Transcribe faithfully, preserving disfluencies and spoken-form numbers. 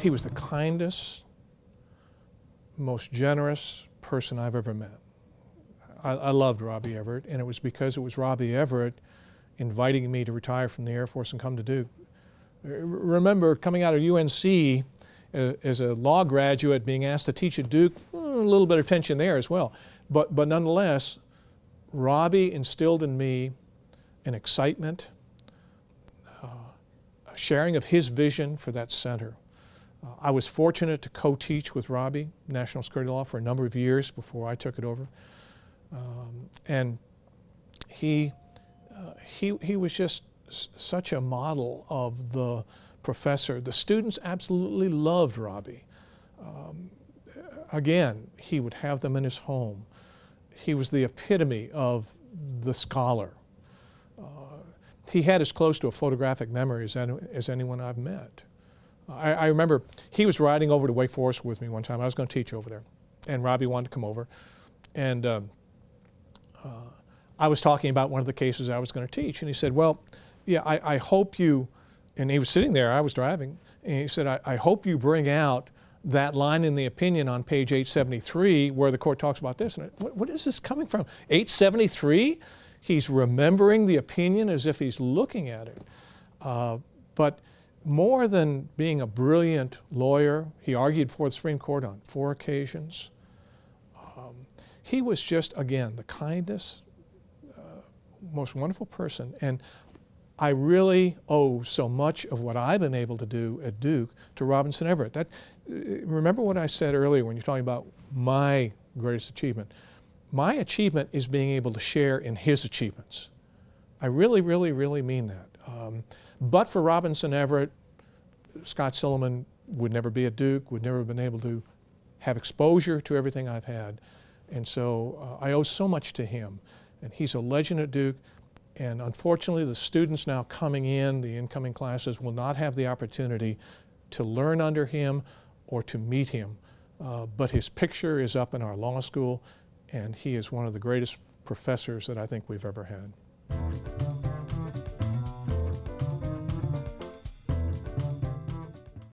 He was the kindest, most generous person I've ever met. I, I loved Robbie Everett, and it was because it was Robbie Everett inviting me to retire from the Air Force and come to Duke. Remember coming out of U N C uh, as a law graduate, being asked to teach at Duke, a little bit of tension there as well. But, but nonetheless, Robbie instilled in me an excitement, uh, a sharing of his vision for that center. Uh, I was fortunate to co-teach with Robbie National Security Law for a number of years before I took it over. Um, and he, uh, he, he was just s such a model of the professor. The students absolutely loved Robbie. Um, again, he would have them in his home. He was the epitome of the scholar. Uh, he had as close to a photographic memory as, any, as anyone I've met. I, I remember he was riding over to Wake Forest with me one time. I was going to teach over there, and Robbie wanted to come over. And um, uh, I was talking about one of the cases I was going to teach, and he said, well, yeah, I, I hope you, and he was sitting there, I was driving, and he said, I, I hope you bring out that line in the opinion on page eight seventy-three where the court talks about this. And I, what, what is this coming from? eight seventy-three? He's remembering the opinion as if he's looking at it. Uh, but more than being a brilliant lawyer, he argued for the Supreme Court on four occasions. Um, he was just, again, the kindest, uh, most wonderful person. And I really owe so much of what I've been able to do at Duke to Robinson Everett. That, remember what I said earlier when you're talking about my greatest achievement. My achievement is being able to share in his achievements. I really, really, really mean that. Um, but for Robinson Everett, Scott Silliman would never be at Duke, would never have been able to have exposure to everything I've had. And so uh, I owe so much to him. And he's a legend at Duke. And unfortunately, the students now coming in, the incoming classes, will not have the opportunity to learn under him or to meet him. Uh, but his picture is up in our law school, and he is one of the greatest professors that I think we've ever had.